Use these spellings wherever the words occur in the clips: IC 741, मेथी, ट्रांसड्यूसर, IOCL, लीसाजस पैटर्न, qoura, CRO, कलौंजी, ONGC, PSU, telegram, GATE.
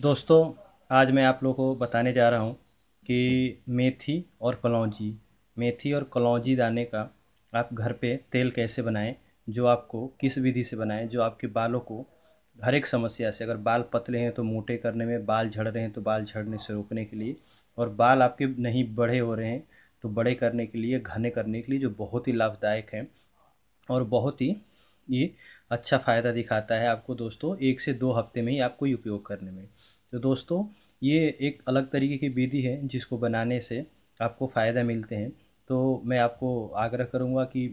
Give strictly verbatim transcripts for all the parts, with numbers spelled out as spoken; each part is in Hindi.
दोस्तों आज मैं आप लोगों को बताने जा रहा हूं कि मेथी और कलौंजी मेथी और कलौंजी दाने का आप घर पे तेल कैसे बनाएं, जो आपको किस विधि से बनाएं, जो आपके बालों को हर एक समस्या से, अगर बाल पतले हैं तो मोटे करने में, बाल झड़ रहे हैं तो बाल झड़ने से रोकने के लिए, और बाल आपके नहीं बड़े हो रहे हैं तो बड़े करने के लिए, घने करने के लिए, जो बहुत ही लाभदायक है और बहुत ही ये अच्छा फ़ायदा दिखाता है आपको दोस्तों। एक से दो हफ्ते में ही आपको ये उपयोग करने में। तो दोस्तों ये एक अलग तरीके की विधि है जिसको बनाने से आपको फ़ायदा मिलते हैं। तो मैं आपको आग्रह करूँगा कि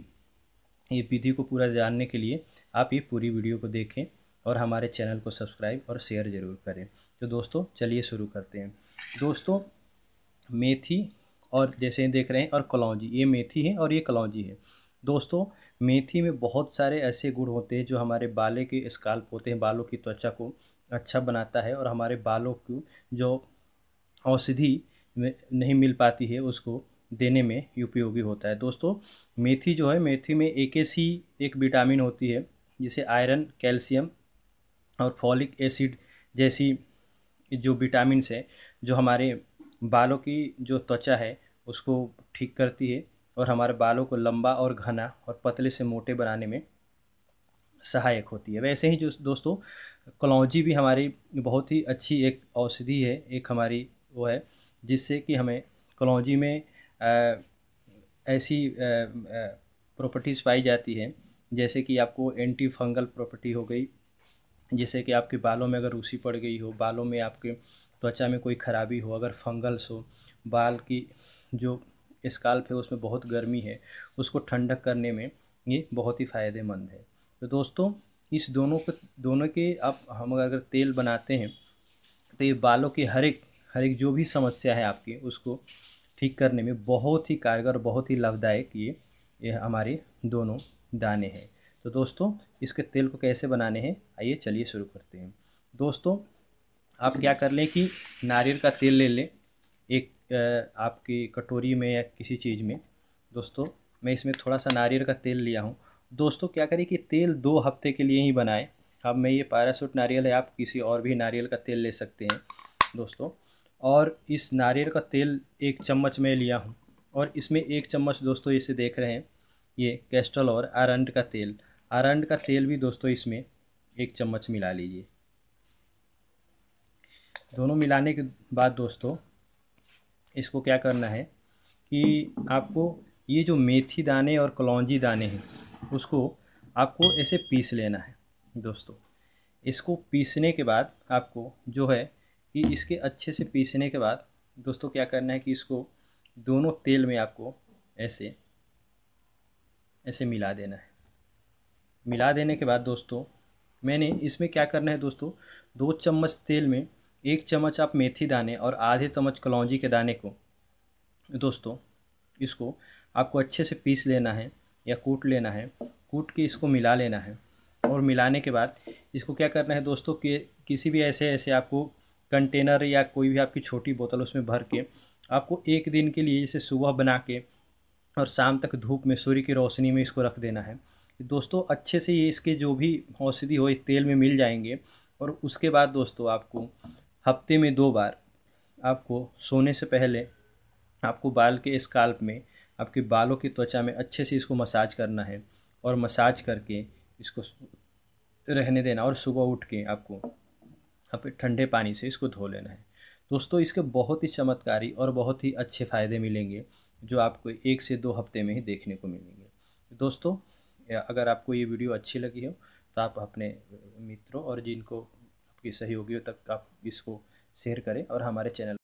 ये विधि को पूरा जानने के लिए आप ये पूरी वीडियो को देखें और हमारे चैनल को सब्सक्राइब और शेयर ज़रूर करें। तो दोस्तों चलिए शुरू करते हैं। दोस्तों मेथी और जैसे देख रहे हैं और कलौंजी, ये मेथी है और ये कलौंजी है। दोस्तों मेथी में बहुत सारे ऐसे गुण होते हैं जो हमारे बाले के स्काल्प होते हैं, बालों की त्वचा को अच्छा बनाता है और हमारे बालों को जो औषधि नहीं मिल पाती है उसको देने में उपयोगी होता है। दोस्तों मेथी जो है, मेथी में ए के सी एक विटामिन होती है जिसे आयरन, कैल्शियम और फॉलिक एसिड जैसी जो विटामिन है जो हमारे बालों की जो त्वचा है उसको ठीक करती है और हमारे बालों को लंबा और घना और पतले से मोटे बनाने में सहायक होती है। वैसे ही जो दोस्तों कलौंजी भी हमारी बहुत ही अच्छी एक औषधि है, एक हमारी वो है जिससे कि हमें कलौंजी में आ, ऐसी प्रॉपर्टीज़ पाई जाती है जैसे कि आपको एंटी फंगल प्रॉपर्टी हो गई, जैसे कि आपके बालों में अगर रूसी पड़ गई हो, बालों में आपके त्वचा में कोई खराबी हो, अगर फंगल्स हो, बाल की जो स्काल्प है उसमें बहुत गर्मी है, उसको ठंडक करने में ये बहुत ही फ़ायदेमंद है। तो दोस्तों इस दोनों के दोनों के आप हम अगर तेल बनाते हैं तो ये बालों की हर एक हर एक जो भी समस्या है आपकी उसको ठीक करने में बहुत ही कारगर, बहुत ही लाभदायक ये ये हमारे दोनों दाने हैं। तो दोस्तों इसके तेल को कैसे बनाने हैं, आइए चलिए शुरू करते हैं। दोस्तों आप क्या कर लें कि नारियल का तेल ले लें एक आपकी कटोरी में या किसी चीज़ में। दोस्तों मैं इसमें थोड़ा सा नारियल का तेल लिया हूँ। दोस्तों क्या करें कि तेल दो हफ्ते के लिए ही बनाएं। अब मैं ये पैराशूट नारियल है, आप किसी और भी नारियल का तेल ले सकते हैं दोस्तों। और इस नारियल का तेल एक चम्मच में लिया हूँ और इसमें एक चम्मच दोस्तों इसे देख रहे हैं ये कैस्टर और अरंड का तेल, अरंड का तेल भी दोस्तों इसमें एक चम्मच मिला लीजिए। दोनों मिलाने के बाद दोस्तों इसको क्या करना है कि आपको ये जो मेथी दाने और कलौंजी दाने हैं उसको आपको ऐसे पीस लेना है। दोस्तों इसको पीसने के बाद आपको जो है कि इसके अच्छे से पीसने के बाद दोस्तों क्या करना है कि इसको दोनों तेल में आपको ऐसे ऐसे मिला देना है। मिला देने के बाद दोस्तों मैंने इसमें क्या करना है दोस्तों, दो चम्मच तेल में एक चम्मच आप मेथी दाने और आधे चम्मच कलौंजी के दाने को दोस्तों इसको आपको अच्छे से पीस लेना है या कूट लेना है, कूट के इसको मिला लेना है। और मिलाने के बाद इसको क्या करना है दोस्तों कि किसी भी ऐसे ऐसे आपको कंटेनर या कोई भी आपकी छोटी बोतल उसमें भर के आपको एक दिन के लिए इसे सुबह बना के और शाम तक धूप में, सूर्य की रोशनी में इसको रख देना है। दोस्तों अच्छे से ये इसके जो भी औषधि हो इस तेल में मिल जाएंगे। और उसके बाद दोस्तों आपको हफ्ते में दो बार आपको सोने से पहले आपको बाल के स्काल्प में, आपके बालों की त्वचा में अच्छे से इसको मसाज करना है और मसाज करके इसको रहने देना और सुबह उठ के आपको आप ठंडे पानी से इसको धो लेना है। दोस्तों इसके बहुत ही चमत्कारी और बहुत ही अच्छे फ़ायदे मिलेंगे जो आपको एक से दो हफ्ते में ही देखने को मिलेंगे। दोस्तों अगर आपको ये वीडियो अच्छी लगी हो तो आप अपने मित्रों और जिनको आपके सहयोगियों तक आप इसको शेयर करें और हमारे चैनल